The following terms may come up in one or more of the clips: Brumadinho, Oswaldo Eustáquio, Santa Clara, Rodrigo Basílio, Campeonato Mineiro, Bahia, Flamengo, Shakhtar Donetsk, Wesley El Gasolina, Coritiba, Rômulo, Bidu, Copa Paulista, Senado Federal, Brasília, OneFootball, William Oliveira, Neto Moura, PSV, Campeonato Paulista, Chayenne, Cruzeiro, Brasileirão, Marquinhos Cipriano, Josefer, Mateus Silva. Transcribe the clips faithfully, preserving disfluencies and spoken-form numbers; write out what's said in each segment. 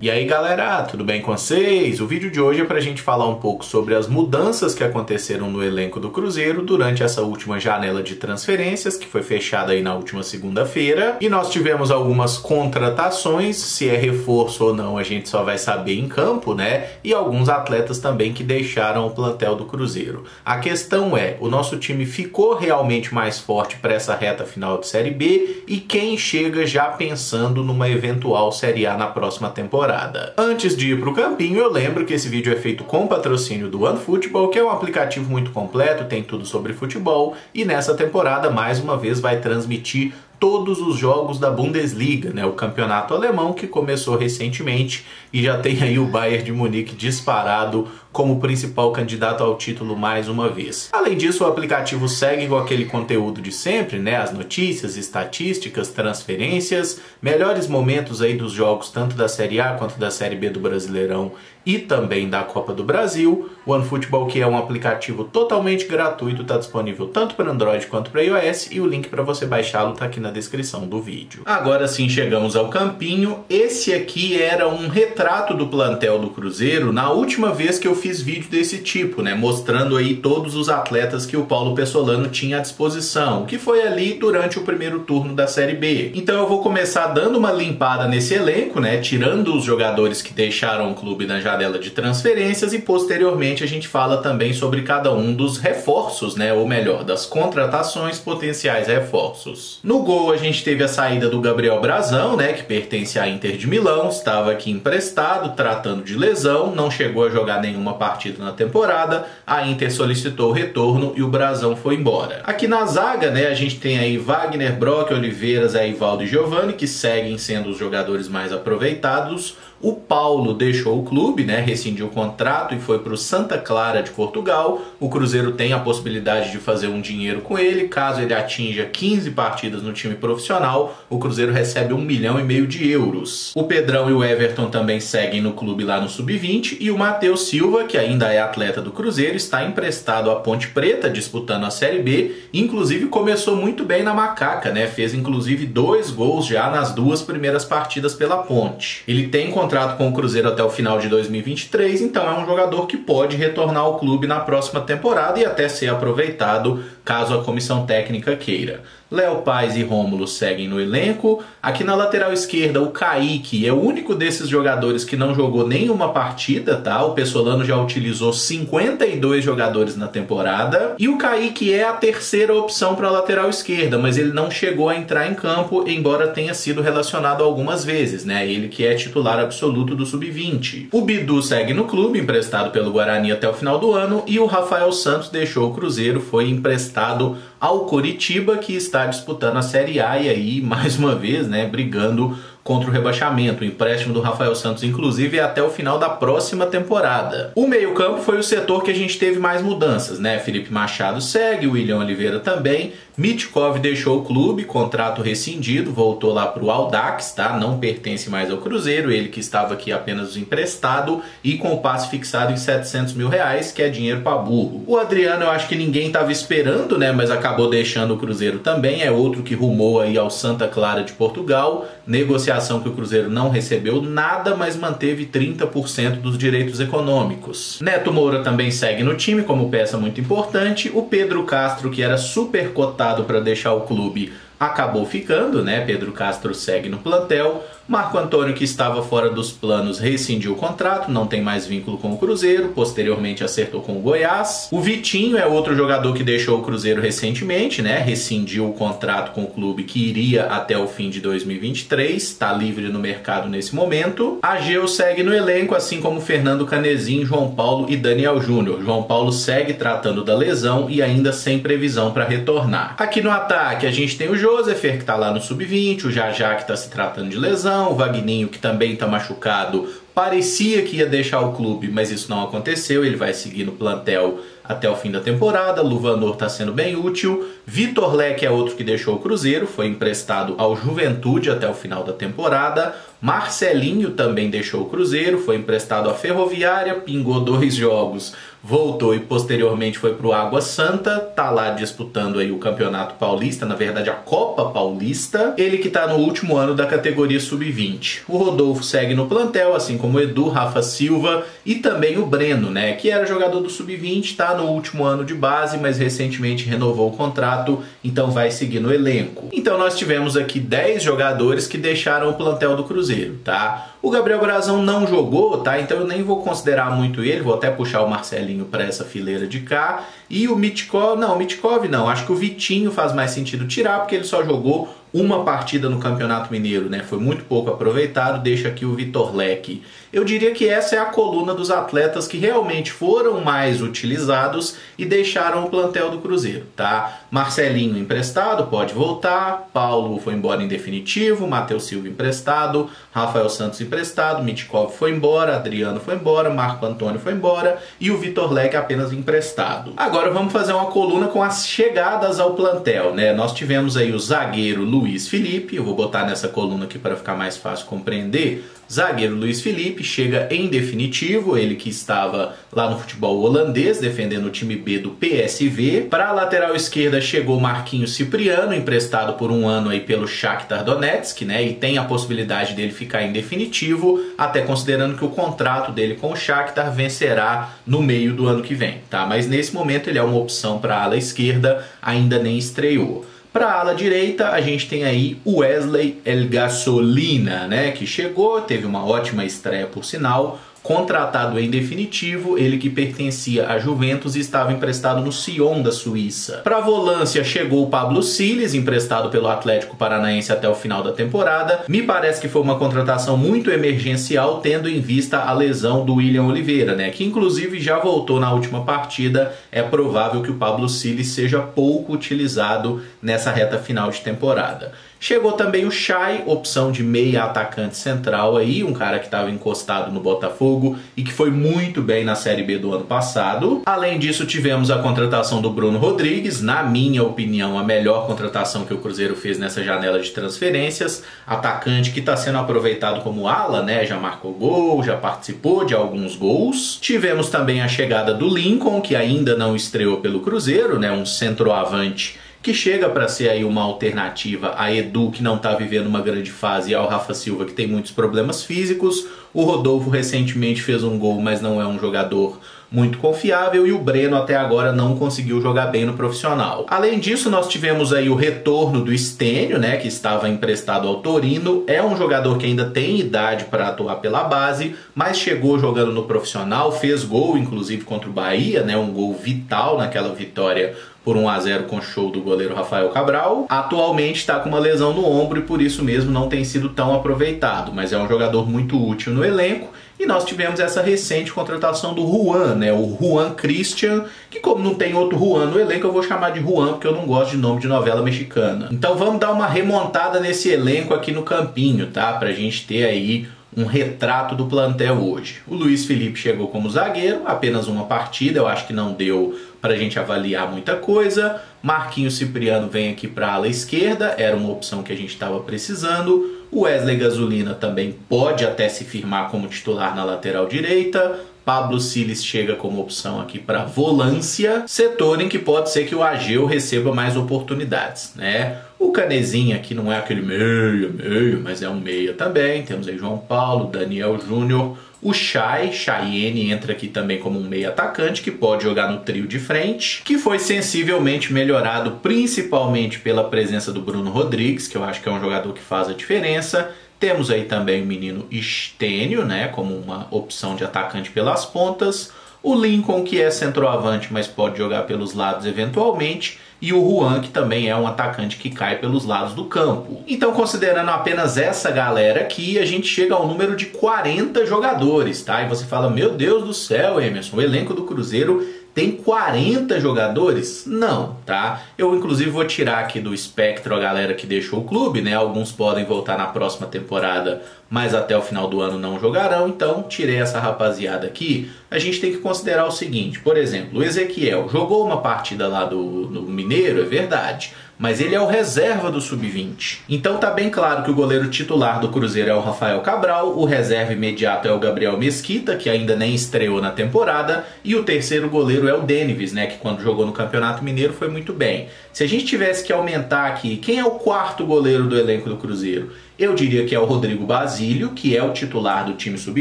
E aí galera, tudo bem com vocês? O vídeo de hoje é pra gente falar um pouco sobre as mudanças que aconteceram no elenco do Cruzeiro durante essa última janela de transferências, que foi fechada aí na última segunda-feira. E nós tivemos algumas contratações, se é reforço ou não a gente só vai saber em campo, né? E alguns atletas também que deixaram o plantel do Cruzeiro. A questão é, o nosso time ficou realmente mais forte para essa reta final de Série B? E quem chega já pensando numa eventual Série A na próxima temporada? Antes de ir pro campinho, eu lembro que esse vídeo é feito com patrocínio do OneFootball, que é um aplicativo muito completo, tem tudo sobre futebol, e nessa temporada, mais uma vez, vai transmitir todos os jogos da Bundesliga, né? O campeonato alemão que começou recentemente e já tem aí o Bayern de Munique disparado como principal candidato ao título mais uma vez. Além disso, o aplicativo segue com aquele conteúdo de sempre, né? As notícias, estatísticas, transferências, melhores momentos aí dos jogos tanto da Série A quanto da Série B do Brasileirão e também da Copa do Brasil. O OneFootball, que é um aplicativo totalmente gratuito, está disponível tanto para Android quanto para iOS, e o link para você baixá-lo está aqui na descrição do vídeo. Agora sim, chegamos ao campinho. Esse aqui era um retrato do plantel do Cruzeiro na última vez que eu fiz vídeo desse tipo, né, mostrando aí todos os atletas que o Paulo Pezzolano tinha à disposição, que foi ali durante o primeiro turno da Série B. Então eu vou começar dando uma limpada nesse elenco, né, tirando os jogadores que deixaram o clube na janela dela de transferências, e posteriormente a gente fala também sobre cada um dos reforços, né, ou melhor, das contratações, potenciais reforços. No gol a gente teve a saída do Gabriel Brazão, né, que pertence à Inter de Milão, estava aqui emprestado, tratando de lesão, não chegou a jogar nenhuma partida na temporada, a Inter solicitou o retorno e o Brazão foi embora. Aqui na zaga, né, a gente tem aí Wagner, Brock, Oliveira, Zé Ivaldo e Giovanni, que seguem sendo os jogadores mais aproveitados. O Paulo deixou o clube, né, rescindiu o contrato e foi para o Santa Clara de Portugal. O Cruzeiro tem a possibilidade de fazer um dinheiro com ele. Caso ele atinja quinze partidas no time profissional, o Cruzeiro recebe um milhão e meio de euros. O Pedrão e o Everton também seguem no clube lá no sub vinte. E o Matheus Silva, que ainda é atleta do Cruzeiro, está emprestado à Ponte Preta, disputando a Série B. Inclusive começou muito bem na Macaca, né? Fez inclusive dois gols já nas duas primeiras partidas pela Ponte. Ele tem contrato com o Cruzeiro até o final de dois mil e vinte e três, então é um jogador que pode retornar ao clube na próxima temporada e até ser aproveitado caso a comissão técnica queira. Léo Paz e Rômulo seguem no elenco. Aqui na lateral esquerda, o Kaique é o único desses jogadores que não jogou nenhuma partida, tá? O Pezzolano já utilizou cinquenta e dois jogadores na temporada. E o Kaique é a terceira opção para a lateral esquerda, mas ele não chegou a entrar em campo, embora tenha sido relacionado algumas vezes, né? Ele que é titular absoluto do sub vinte. O Bidu segue no clube, emprestado pelo Guarani até o final do ano, e o Rafael Santos deixou o Cruzeiro, foi emprestado ao Coritiba, que está disputando a Série A e aí, mais uma vez, né, brigando contra o rebaixamento. O empréstimo do Rafael Santos, inclusive, é até o final da próxima temporada. O meio-campo foi o setor que a gente teve mais mudanças, né? Felipe Machado segue, o William Oliveira também. Mitkov deixou o clube, contrato rescindido, voltou lá para o Audax, tá? Não pertence mais ao Cruzeiro, ele que estava aqui apenas emprestado e com o passe fixado em setecentos mil reais, que é dinheiro para burro. O Adriano, eu acho que ninguém estava esperando, né? Mas acabou deixando o Cruzeiro também, é outro que rumou aí ao Santa Clara de Portugal, negociação que o Cruzeiro não recebeu nada, mas manteve trinta por cento dos direitos econômicos. Neto Moura também segue no time como peça muito importante. O Pedro Castro, que era super cotado para deixar o clube, acabou ficando, né? Pedro Castro segue no plantel. Marco Antônio, que estava fora dos planos, rescindiu o contrato, não tem mais vínculo com o Cruzeiro, posteriormente acertou com o Goiás. O Vitinho é outro jogador que deixou o Cruzeiro recentemente, né? Rescindiu o contrato com o clube que iria até o fim de dois mil e vinte e três, está livre no mercado nesse momento. Ageu segue no elenco, assim como Fernando Canezinho, João Paulo e Daniel Júnior. João Paulo segue tratando da lesão e ainda sem previsão para retornar. Aqui no ataque a gente tem o Josefer, que está lá no sub vinte, o Jajá, que está se tratando de lesão, o Vagninho, que também está machucado, parecia que ia deixar o clube, mas isso não aconteceu, ele vai seguir no plantel até o fim da temporada. Luvanor está sendo bem útil. Vitor Lec é outro que deixou o Cruzeiro, foi emprestado ao Juventude até o final da temporada. Marcelinho também deixou o Cruzeiro, foi emprestado à Ferroviária, pingou dois jogos, voltou e posteriormente foi para o Água Santa, tá lá disputando aí o Campeonato Paulista, na verdade a Copa Paulista, ele que tá no último ano da categoria sub vinte. O Rodolfo segue no plantel, assim como o Edu, Rafa Silva e também o Breno, né, que era jogador do sub vinte, tá no último ano de base, mas recentemente renovou o contrato, então vai seguir no elenco. Então nós tivemos aqui dez jogadores que deixaram o plantel do Cruzeiro, tá? O Gabriel Brazão não jogou, tá? Então eu nem vou considerar muito ele, vou até puxar o Marcelinho para essa fileira de cá. E o Mitkov, não, o Mitkov não, acho que o Vitinho faz mais sentido tirar, porque ele só jogou uma partida no Campeonato Mineiro, né? Foi muito pouco aproveitado, deixa aqui o Vitor Lec. Eu diria que essa é a coluna dos atletas que realmente foram mais utilizados e deixaram o plantel do Cruzeiro, tá? Marcelinho emprestado, pode voltar, Paulo foi embora em definitivo, Matheus Silva emprestado, Rafael Santos emprestado, Mitkov foi embora, Adriano foi embora, Marco Antônio foi embora e o Vitor Lec apenas emprestado. Agora vamos fazer uma coluna com as chegadas ao plantel, né? Nós tivemos aí o zagueiro Luiz Felipe, eu vou botar nessa coluna aqui para ficar mais fácil compreender. Zagueiro Luiz Felipe chega em definitivo, ele que estava lá no futebol holandês, defendendo o time B do P S V. Para a lateral esquerda chegou Marquinhos Cipriano, emprestado por um ano aí pelo Shakhtar Donetsk, né? E tem a possibilidade dele ficar em definitivo, até considerando que o contrato dele com o Shakhtar vencerá no meio do ano que vem, tá? Mas nesse momento ele é uma opção para a ala esquerda, ainda nem estreou. Para a ala direita, a gente tem aí o Wesley El Gasolina, né, que chegou, teve uma ótima estreia por sinal, contratado em definitivo, ele que pertencia à Juventus e estava emprestado no Sion da Suíça. Para a volância chegou o Pablo Siles, emprestado pelo Atlético Paranaense até o final da temporada. Me parece que foi uma contratação muito emergencial, tendo em vista a lesão do William Oliveira, né? Que inclusive já voltou na última partida. É provável que o Pablo Siles seja pouco utilizado nessa reta final de temporada. Chegou também o Chay, opção de meia atacante central aí, um cara que estava encostado no Botafogo e que foi muito bem na Série B do ano passado. Além disso, tivemos a contratação do Bruno Rodrigues, na minha opinião, a melhor contratação que o Cruzeiro fez nessa janela de transferências. Atacante que está sendo aproveitado como ala, né? Já marcou gol, já participou de alguns gols. Tivemos também a chegada do Lincoln, que ainda não estreou pelo Cruzeiro, né? Um centroavante que chega para ser aí uma alternativa a Edu, que não está vivendo uma grande fase, e ao Rafa Silva, que tem muitos problemas físicos. O Rodolfo recentemente fez um gol, mas não é um jogador muito confiável, e o Breno até agora não conseguiu jogar bem no profissional. Além disso, nós tivemos aí o retorno do Stênio, né, que estava emprestado ao Torino. É um jogador que ainda tem idade para atuar pela base, mas chegou jogando no profissional, fez gol inclusive contra o Bahia, né, um gol vital naquela vitória por um a zero com show do goleiro Rafael Cabral. Atualmente está com uma lesão no ombro e por isso mesmo não tem sido tão aproveitado, mas é um jogador muito útil no elenco. E nós tivemos essa recente contratação do Juan, né? O Juan Christian, que como não tem outro Juan no elenco, eu vou chamar de Juan, porque eu não gosto de nome de novela mexicana. Então vamos dar uma remontada nesse elenco aqui no campinho, tá? Pra gente ter aí um retrato do plantel hoje. O Luiz Felipe chegou como zagueiro, apenas uma partida, eu acho que não deu pra gente avaliar muita coisa. Marquinhos Cipriano vem aqui pra ala esquerda, era uma opção que a gente estava precisando. O Wesley Gasolina também pode até se firmar como titular na lateral direita. Pablo Siles chega como opção aqui para volância, setor em que pode ser que o Ageu receba mais oportunidades, né? O Canezinho aqui não é aquele meia, meia, mas é um meia também. Temos aí João Paulo, Daniel Júnior. O Chay, Chayenne entra aqui também como um meio atacante, que pode jogar no trio de frente, que foi sensivelmente melhorado principalmente pela presença do Bruno Rodrigues, que eu acho que é um jogador que faz a diferença. Temos aí também o menino Stênio, né, como uma opção de atacante pelas pontas. O Lincoln, que é centroavante, mas pode jogar pelos lados eventualmente. E o Juan, que também é um atacante que cai pelos lados do campo. Então, considerando apenas essa galera aqui, a gente chega ao número de quarenta jogadores, tá? E você fala, meu Deus do céu, Emerson, o elenco do Cruzeiro Tem quarenta jogadores? Não, tá? Eu, inclusive, vou tirar aqui do espectro a galera que deixou o clube, né? Alguns podem voltar na próxima temporada, mas até o final do ano não jogarão. Então, tirei essa rapaziada aqui. A gente tem que considerar o seguinte, por exemplo, o Ezequiel jogou uma partida lá do, do Mineiro, é verdade, mas ele é o reserva do sub vinte. Então tá bem claro que o goleiro titular do Cruzeiro é o Rafael Cabral, o reserva imediato é o Gabriel Mesquita, que ainda nem estreou na temporada, e o terceiro goleiro é o Denives, né, que quando jogou no Campeonato Mineiro foi muito bem. Se a gente tivesse que aumentar aqui, quem é o quarto goleiro do elenco do Cruzeiro? Eu diria que é o Rodrigo Basílio, que é o titular do time sub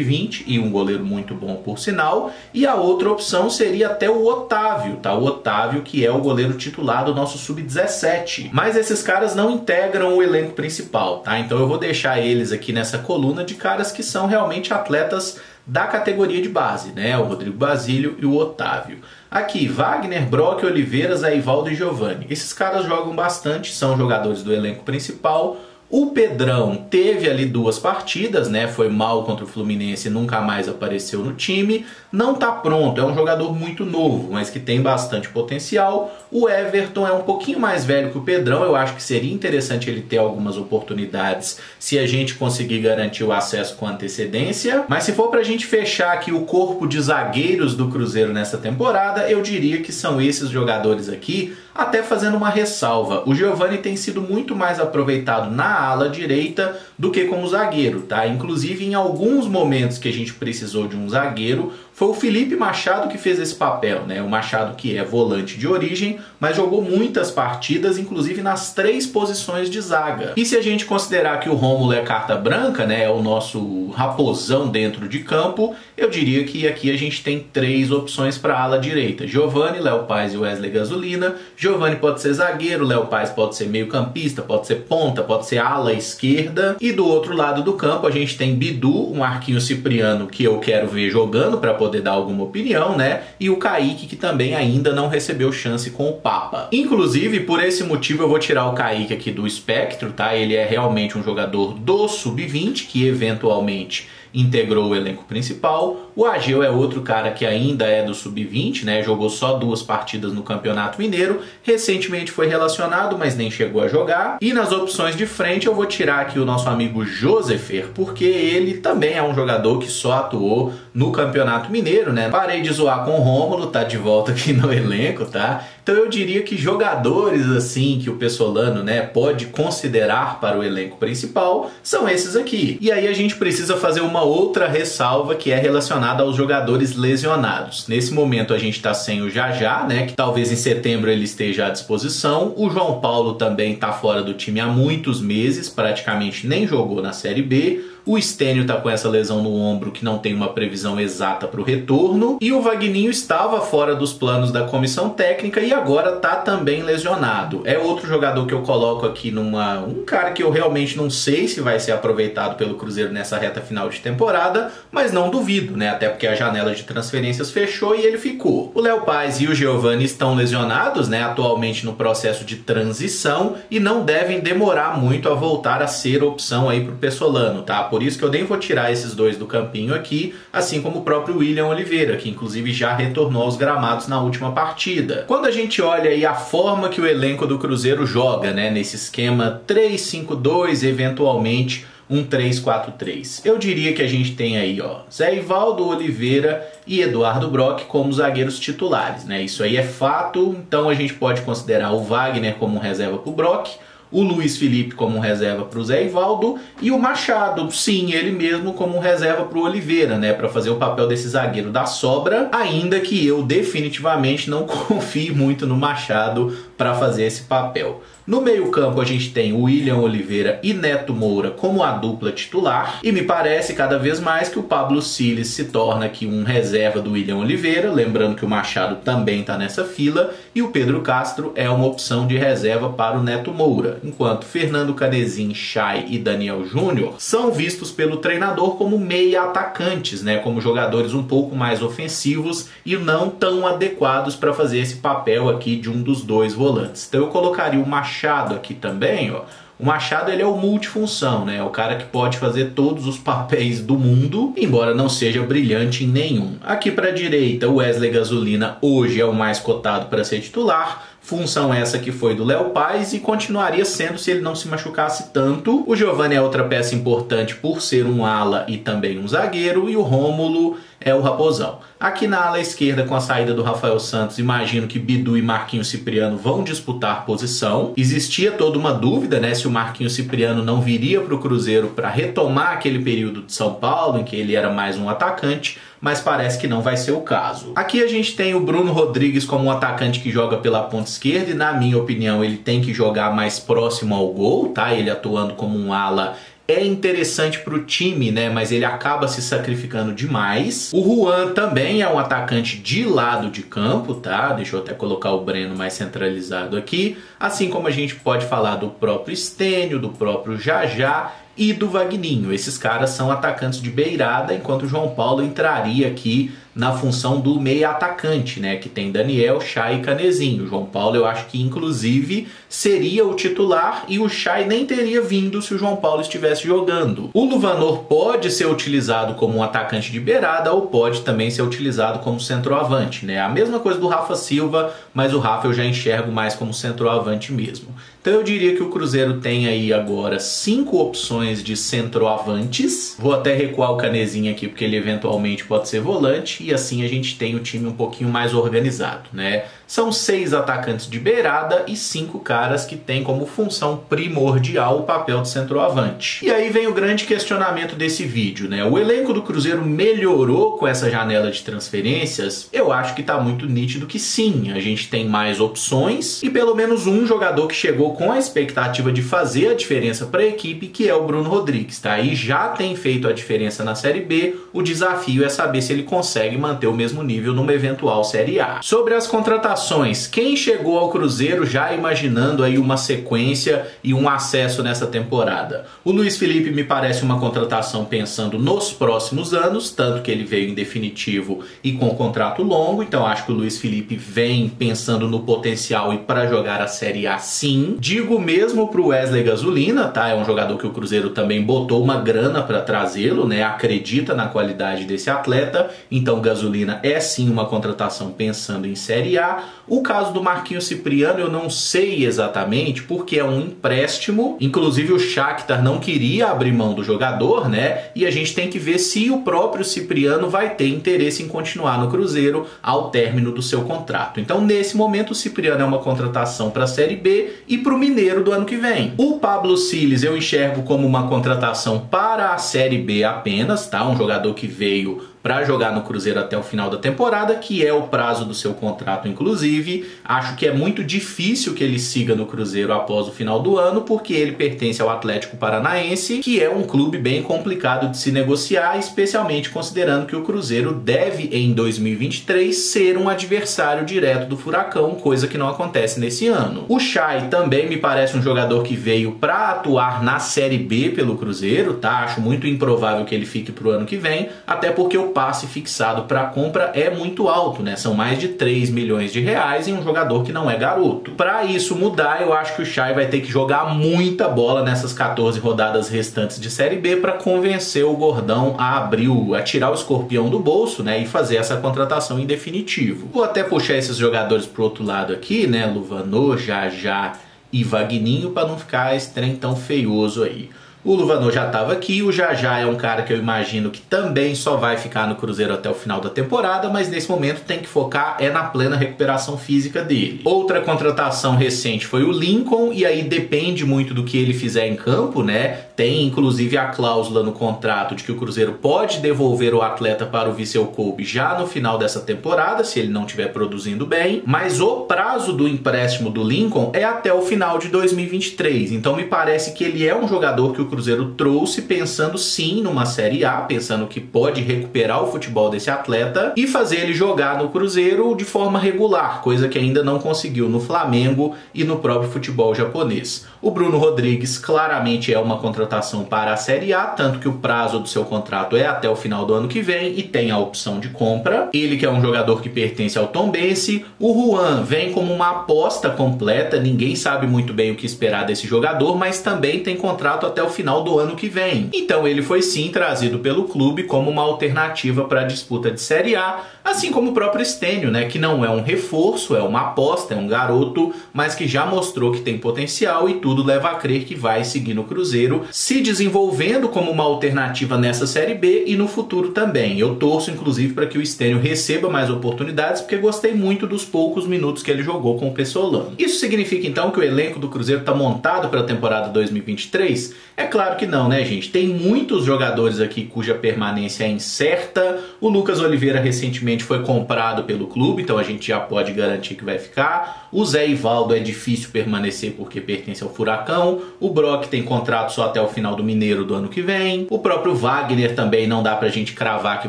vinte e um goleiro muito bom, por sinal. E a outra opção seria até o Otávio, tá? O Otávio, que é o goleiro titular do nosso sub dezessete. Mas esses caras não integram o elenco principal, tá? Então eu vou deixar eles aqui nessa coluna de caras que são realmente atletas da categoria de base, né? O Rodrigo Basílio e o Otávio. Aqui, Wagner, Brock, Oliveira, Zé Ivaldo e Giovanni. Esses caras jogam bastante, são jogadores do elenco principal. O Pedrão teve ali duas partidas, né? Foi mal contra o Fluminense e nunca mais apareceu no time. Não tá pronto, é um jogador muito novo, mas que tem bastante potencial. O Everton é um pouquinho mais velho que o Pedrão. Eu acho que seria interessante ele ter algumas oportunidades se a gente conseguir garantir o acesso com antecedência. Mas se for pra gente fechar aqui o corpo de zagueiros do Cruzeiro nessa temporada, eu diria que são esses jogadores aqui. Até fazendo uma ressalva, o Giovanni tem sido muito mais aproveitado na ala direita do que como zagueiro, tá? Inclusive, em alguns momentos que a gente precisou de um zagueiro, foi o Felipe Machado que fez esse papel, né? O Machado, que é volante de origem, mas jogou muitas partidas, inclusive nas três posições de zaga. E se a gente considerar que o Rômulo é carta branca, né? É o nosso raposão dentro de campo, eu diria que aqui a gente tem três opções para a ala direita. Giovanni, Léo Paz e Wesley Gasolina. Giovanni pode ser zagueiro, Léo Paz pode ser meio campista, pode ser ponta, pode ser ala esquerda. E do outro lado do campo a gente tem Bidu, um Marquinhos Cipriano que eu quero ver jogando para poder poder dar alguma opinião, né? E o Kaique, que também ainda não recebeu chance com o Papa. Inclusive, por esse motivo, eu vou tirar o Kaique aqui do espectro, tá? Ele é realmente um jogador do sub vinte, que eventualmente integrou o elenco principal. O Ageu é outro cara que ainda é do sub vinte, né? Jogou só duas partidas no Campeonato Mineiro. Recentemente foi relacionado, mas nem chegou a jogar. E nas opções de frente eu vou tirar aqui o nosso amigo Josefer, porque ele também é um jogador que só atuou no Campeonato Mineiro, né? Parei de zoar com o Rômulo, tá de volta aqui no elenco, tá? Então eu diria que jogadores assim que o Pezzolano, né, pode considerar para o elenco principal são esses aqui. E aí a gente precisa fazer uma outra ressalva que é relacionada aos jogadores lesionados. Nesse momento a gente tá sem o Jajá, né, que talvez em setembro ele esteja à disposição. O João Paulo também tá fora do time há muitos meses, praticamente nem jogou na Série B. O Stênio tá com essa lesão no ombro que não tem uma previsão exata para o retorno. E o Wagninho estava fora dos planos da comissão técnica e agora tá também lesionado. É outro jogador que eu coloco aqui numa... Um cara que eu realmente não sei se vai ser aproveitado pelo Cruzeiro nessa reta final de temporada, mas não duvido, né? Até porque a janela de transferências fechou e ele ficou. O Léo Paz e o Giovanni estão lesionados, né? Atualmente no processo de transição e não devem demorar muito a voltar a ser opção aí pro Pezzolano, tá? Por isso que eu nem vou tirar esses dois do campinho aqui, assim como o próprio William Oliveira, que inclusive já retornou aos gramados na última partida. Quando a gente olha aí a forma que o elenco do Cruzeiro joga, né, nesse esquema três cinco dois, eventualmente um três quatro três. Eu diria que a gente tem aí, ó, Zé Ivaldo, Oliveira e Eduardo Brock como zagueiros titulares, né? Isso aí é fato, então a gente pode considerar o Wagner como reserva pro Brock, o Luiz Felipe como reserva para o Zé Ivaldo e o Machado, sim, ele mesmo como reserva para o Oliveira, né, para fazer o papel desse zagueiro da sobra, ainda que eu definitivamente não confie muito no Machado para fazer esse papel. No meio-campo a gente tem o William Oliveira e Neto Moura como a dupla titular e me parece cada vez mais que o Pablo Siles se torna aqui um reserva do William Oliveira, lembrando que o Machado também está nessa fila e o Pedro Castro é uma opção de reserva para o Neto Moura, enquanto Fernando Canezin, Chay e Daniel Júnior são vistos pelo treinador como meia atacantes, né, como jogadores um pouco mais ofensivos e não tão adequados para fazer esse papel aqui de um dos dois volantes. Então eu colocaria o Machado aqui também, ó, O Machado, ele é o multifunção, né? É o cara que pode fazer todos os papéis do mundo, embora não seja brilhante em nenhum. Aqui para a direita, o Wesley Gasolina hoje é o mais cotado para ser titular. Função essa que foi do Léo Paz e continuaria sendo se ele não se machucasse tanto. O Giovanni é outra peça importante por ser um ala e também um zagueiro. E o Rômulo é o raposão. Aqui na ala esquerda, com a saída do Rafael Santos, imagino que Bidu e Marquinhos Cipriano vão disputar posição. Existia toda uma dúvida, né, se o Marquinhos Cipriano não viria para o Cruzeiro para retomar aquele período de São Paulo, em que ele era mais um atacante, mas parece que não vai ser o caso. Aqui a gente tem o Bruno Rodrigues como um atacante que joga pela ponta esquerda e, na minha opinião, ele tem que jogar mais próximo ao gol, tá? Ele atuando como um ala é interessante para o time, né? Mas ele acaba se sacrificando demais. O Juan também é um atacante de lado de campo, tá? Deixa eu até colocar o Breno mais centralizado aqui. Assim como a gente pode falar do próprio Stênio, do próprio Jajá e do Wagninho. Esses caras são atacantes de beirada, enquanto o João Paulo entraria aqui na função do meia atacante, né? Que tem Daniel, Chay e Canezinho. O João Paulo, eu acho que inclusive seria o titular e o Chay nem teria vindo se o João Paulo estivesse jogando. O Luvanor pode ser utilizado como um atacante de beirada ou pode também ser utilizado como centroavante, né? A mesma coisa do Rafa Silva, mas o Rafa eu já enxergo mais como centroavante mesmo. Então eu diria que o Cruzeiro tem aí agora cinco opções de centroavantes. Vou até recuar o Canezinho aqui porque ele eventualmente pode ser volante. E assim a gente tem o time um pouquinho mais organizado, né? São seis atacantes de beirada e cinco caras que têm como função primordial o papel de centroavante. E aí vem o grande questionamento desse vídeo, né? O elenco do Cruzeiro melhorou com essa janela de transferências? Eu acho que tá muito nítido que sim. A gente tem mais opções e pelo menos um jogador que chegou com a expectativa de fazer a diferença para a equipe, que é o Bruno Rodrigues, tá? E já tem feito a diferença na Série B. O desafio é saber se ele consegue manter o mesmo nível numa eventual Série A. Sobre as contratações, quem chegou ao Cruzeiro já imaginando aí uma sequência e um acesso nessa temporada? O Luiz Felipe me parece uma contratação pensando nos próximos anos, tanto que ele veio em definitivo e com contrato longo, então acho que o Luiz Felipe vem pensando no potencial e para jogar a Série A sim. Digo mesmo pro Wesley Gasolina, tá? É um jogador que o Cruzeiro também botou uma grana para trazê-lo, né? Acredita na qualidade desse atleta, então Gasolina é sim uma contratação pensando em Série A. O caso do Marquinhos Cipriano eu não sei exatamente porque é um empréstimo. Inclusive o Shakhtar não queria abrir mão do jogador, né? E a gente tem que ver se o próprio Cipriano vai ter interesse em continuar no Cruzeiro ao término do seu contrato. Então nesse momento o Cipriano é uma contratação para a Série B e para o Mineiro do ano que vem. O Pablo Siles eu enxergo como uma contratação para a Série B apenas, tá? Um jogador que veio para jogar no Cruzeiro até o final da temporada, que é o prazo do seu contrato, inclusive. Acho que é muito difícil que ele siga no Cruzeiro após o final do ano, porque ele pertence ao Atlético Paranaense, que é um clube bem complicado de se negociar, especialmente considerando que o Cruzeiro deve, em dois mil e vinte e três, ser um adversário direto do Furacão, coisa que não acontece nesse ano. O Chay também me parece um jogador que veio para atuar na Série B pelo Cruzeiro, tá? Acho muito improvável que ele fique pro ano que vem, até porque o passe fixado para compra é muito alto, né? São mais de três milhões de reais em um jogador que não é garoto. Para isso mudar, eu acho que o Chay vai ter que jogar muita bola nessas quatorze rodadas restantes de Série B para convencer o Gordão a abrir, o, a tirar o escorpião do bolso, né? E fazer essa contratação em definitivo. Vou até puxar esses jogadores pro outro lado aqui, né? Luvanor, Jajá e Wagninho, para não ficar esse trem tão feioso aí. O Luvanor já estava aqui, o Jajá é um cara que eu imagino que também só vai ficar no Cruzeiro até o final da temporada, mas nesse momento tem que focar é na plena recuperação física dele. Outra contratação recente foi o Lincoln, e aí depende muito do que ele fizer em campo, né? Tem inclusive a cláusula no contrato de que o Cruzeiro pode devolver o atleta para o Vissel Kobe já no final dessa temporada, se ele não estiver produzindo bem, mas o prazo do empréstimo do Lincoln é até o final de dois mil e vinte e três, então me parece que ele é um jogador que o Cruzeiro Cruzeiro trouxe pensando sim numa Série A, pensando que pode recuperar o futebol desse atleta e fazer ele jogar no Cruzeiro de forma regular, coisa que ainda não conseguiu no Flamengo e no próprio futebol japonês. O Bruno Rodrigues claramente é uma contratação para a Série A, tanto que o prazo do seu contrato é até o final do ano que vem e tem a opção de compra. Ele que é um jogador que pertence ao Tombense. O Juan vem como uma aposta completa, ninguém sabe muito bem o que esperar desse jogador, mas também tem contrato até o final do ano que vem. Então ele foi sim trazido pelo clube como uma alternativa para a disputa de Série A, assim como o próprio Stênio, né, que não é um reforço, é uma aposta, é um garoto, mas que já mostrou que tem potencial e tudo leva a crer que vai seguir no Cruzeiro, se desenvolvendo como uma alternativa nessa Série B e no futuro também. Eu torço inclusive para que o Stênio receba mais oportunidades, porque gostei muito dos poucos minutos que ele jogou com o Pezzolano. Isso significa então que o elenco do Cruzeiro está montado para a temporada dois mil e vinte e três? É claro que não, né, gente? Tem muitos jogadores aqui cuja permanência é incerta. O Lucas Oliveira recentemente foi comprado pelo clube, então a gente já pode garantir que vai ficar. O Zé Ivaldo é difícil permanecer porque pertence ao Furacão. O Brock tem contrato só até o final do Mineiro do ano que vem. O próprio Wagner também não dá pra gente cravar que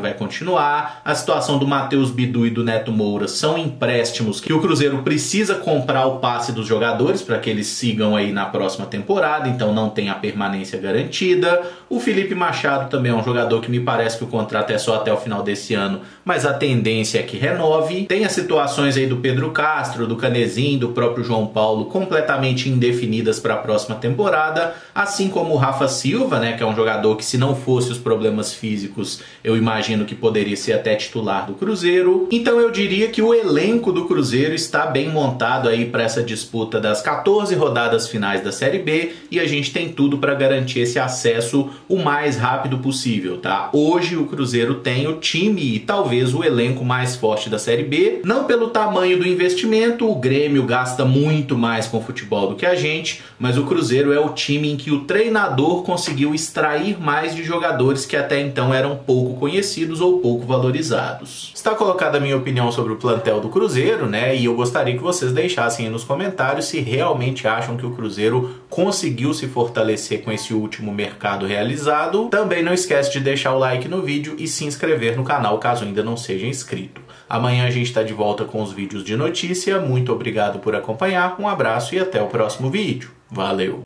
vai continuar. A situação do Matheus Bidu e do Neto Moura são empréstimos que o Cruzeiro precisa comprar o passe dos jogadores para que eles sigam aí na próxima temporada, então não tem a permanência garantida. O Felipe Machado também é um jogador que me parece que o contrato é só até o final desse ano, mas a tendência é que renove. Tem as situações aí do Pedro Castro, do Canezinho, do próprio João Paulo completamente indefinidas para a próxima temporada, assim como o Rafa Silva, né, que é um jogador que, se não fosse os problemas físicos, eu imagino que poderia ser até titular do Cruzeiro. Então eu diria que o elenco do Cruzeiro está bem montado aí para essa disputa das quatorze rodadas finais da Série B e a gente tem tudo para garantir esse acesso o mais rápido possível, tá? Hoje o Cruzeiro tem o time e talvez o elenco mais forte da Série B, não pelo tamanho do investimento, o Grêmio gasta muito mais com futebol do que a gente, mas o Cruzeiro é o time em que o treinador conseguiu extrair mais de jogadores que até então eram pouco conhecidos ou pouco valorizados. Está colocada a minha opinião sobre o plantel do Cruzeiro, né? E eu gostaria que vocês deixassem aí nos comentários se realmente acham que o Cruzeiro conseguiu se fortalecer com esse último mercado realizado. Também não esquece de deixar o like no vídeo e se inscrever no canal caso ainda não seja inscrito. Amanhã a gente está de volta com os vídeos de notícia. Muito obrigado por acompanhar, um abraço e até o próximo vídeo. Valeu!